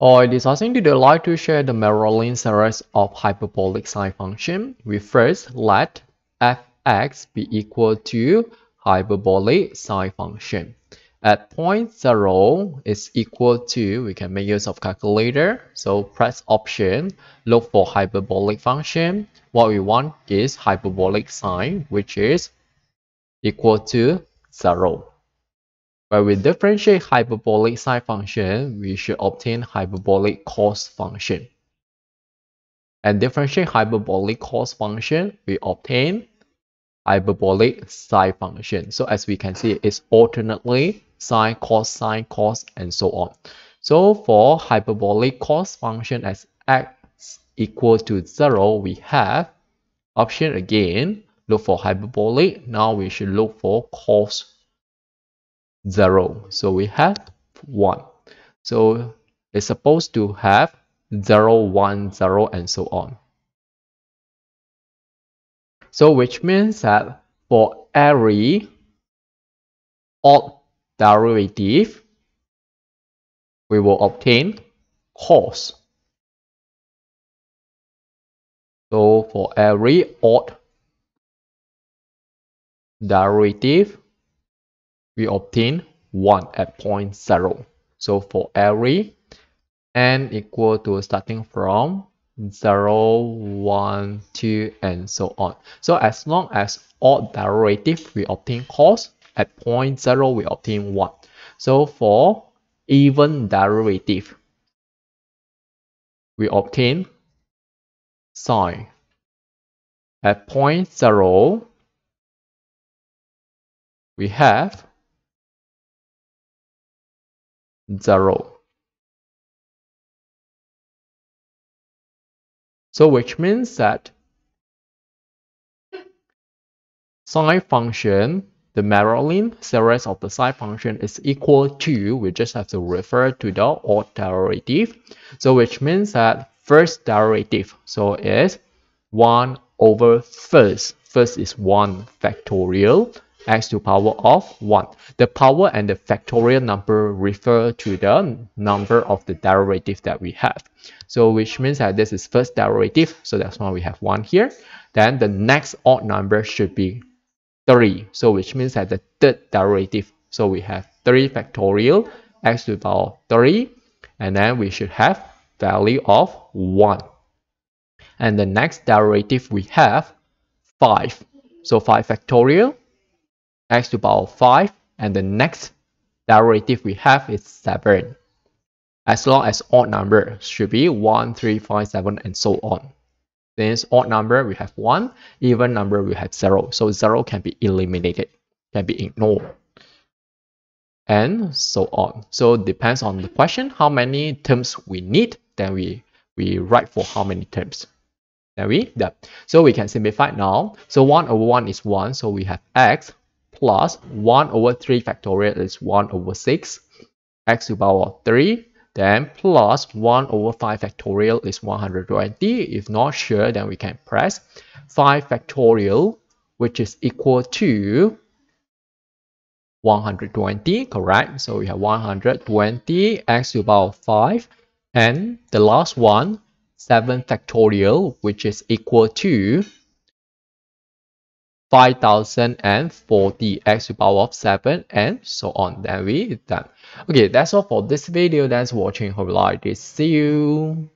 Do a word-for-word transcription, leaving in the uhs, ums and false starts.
Or it is asking, do they like to share the Maclaurin series of hyperbolic sine function? We first let fx be equal to hyperbolic sine function. At point zero is equal to, we can make use of calculator. So press option, look for hyperbolic function. What we want is hyperbolic sine, which is equal to zero. When we differentiate hyperbolic sine function, we should obtain hyperbolic cos function. And differentiate hyperbolic cos function, we obtain hyperbolic sine function. So as we can see, it's alternately sine, cos, sine, cos, and so on. So for hyperbolic cos function as x equals to zero, we have option again, look for hyperbolic. Now we should look for cos zero. So we have one. So it's supposed to have zero, one, zero, and so on. So which means that for every odd derivative, we will obtain cos. So for every odd derivative, we obtain one at point zero. So for every n equal to starting from zero, one, two, and so on. So as long as odd derivative, we obtain cos. At point zero, we obtain one. So for even derivative, we obtain sine. At point zero, we have zero. So which means that sine function, the Maclaurin series of the sine function is equal to, we just have to refer to the odd derivative. So which means that first derivative, so is one over first. First is one factorial, x to power of one. The power and the factorial number refer to the number of the derivative that we have. So which means that this is first derivative, so that's why we have one here. Then the next odd number should be three. So which means that the third derivative, so we have three factorial, x to the power three, and then we should have value of one. And the next derivative we have five. So five factorial, x to the power five, and the next derivative we have is seven. As long as odd number should be one, three, five, seven, and so on. Since odd number we have one, even number we have zero. So zero can be eliminated, can be ignored, and so on. So it depends on the question, how many terms we need, then we, we write for how many terms. There we go. So we can simplify now. So one over one is one, so we have x. Plus one over three factorial is one over six, x to the power three, then plus one over five factorial is one hundred twenty. If not sure, then we can press five factorial, which is equal to one hundred twenty, correct? So we have one hundred twenty, x to the power five, and the last one, seven factorial, which is equal to five thousand forty, x to the power of seven, and so on. Then we done. Okay, that's all for this video. Thanks for watching. Hope you like this. See you.